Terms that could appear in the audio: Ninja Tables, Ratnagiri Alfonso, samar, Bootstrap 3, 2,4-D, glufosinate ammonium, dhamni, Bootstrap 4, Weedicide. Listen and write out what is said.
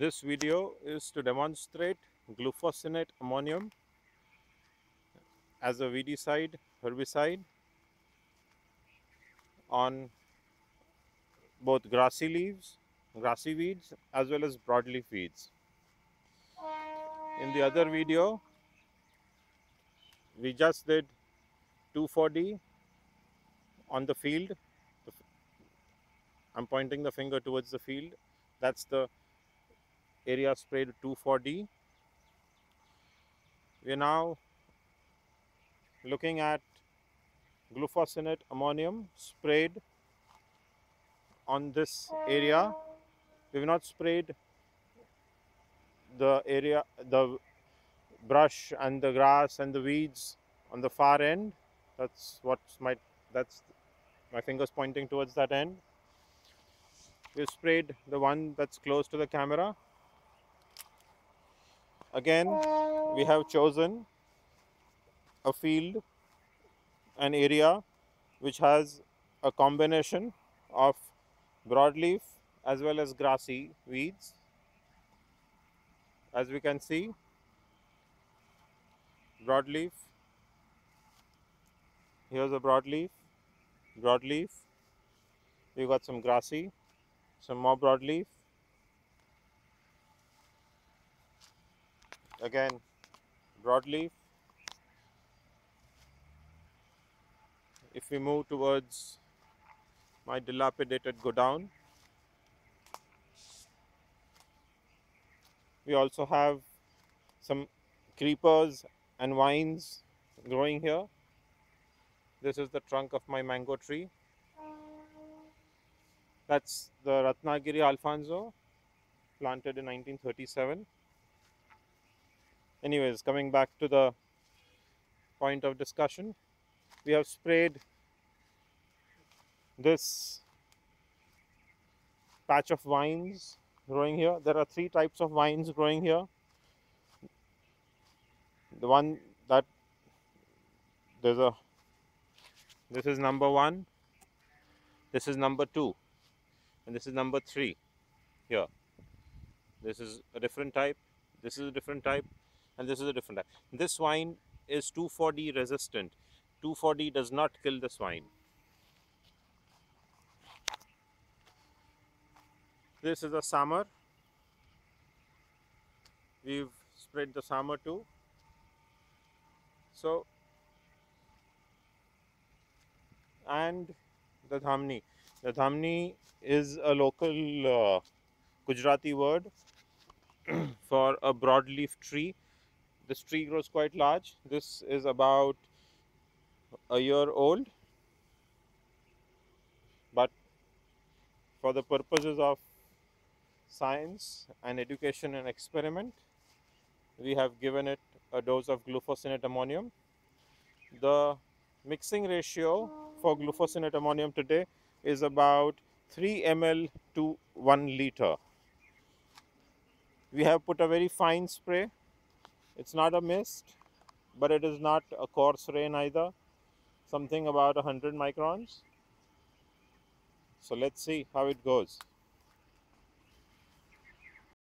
This video is to demonstrate glufosinate ammonium as a weedicide, herbicide on both grassy leaves, grassy weeds as well as broadleaf weeds. In the other video, we just did 2,4-D on the field. I'm pointing the finger towards the field. That's the area sprayed 2,4-D. We are now looking at glufosinate ammonium sprayed on this area. We've not sprayed the area, the brush and the grass and the weeds on the far end. That's my fingers pointing towards that end. We sprayed the one that's close to the camera. Again, we have chosen a field, an area which has a combination of broadleaf as well as grassy weeds. As we can see, broadleaf, here's a broadleaf, broadleaf, we've got some grassy, some more broadleaf, again broadleaf. If we move towards my dilapidated godown, we also have some creepers and vines growing here. This is the trunk of my mango tree. That's the Ratnagiri Alfonso, planted in 1937. Anyways, coming back to the point of discussion, we have sprayed this patch of vines growing here. There are three types of vines growing here. The one that this is number 1, this is number 2, and this is number 3 here. This is a different type, this is a different type, and this is a different type. This vine is 2,4-D resistant. 2,4-D does not kill this vine. This is a samar. We've sprayed the samar too. So, and the dhamni. The dhamni is a local Gujarati word for a broadleaf tree. This tree grows quite large. This is about a year old, but for the purposes of science and education and experiment, we have given it a dose of glufosinate ammonium. The mixing ratio for glufosinate ammonium today is about 3 ml to 1 liter. We have put a very fine spray. It's not a mist, but it is not a coarse rain either. Something about 100 microns. So let's see how it goes.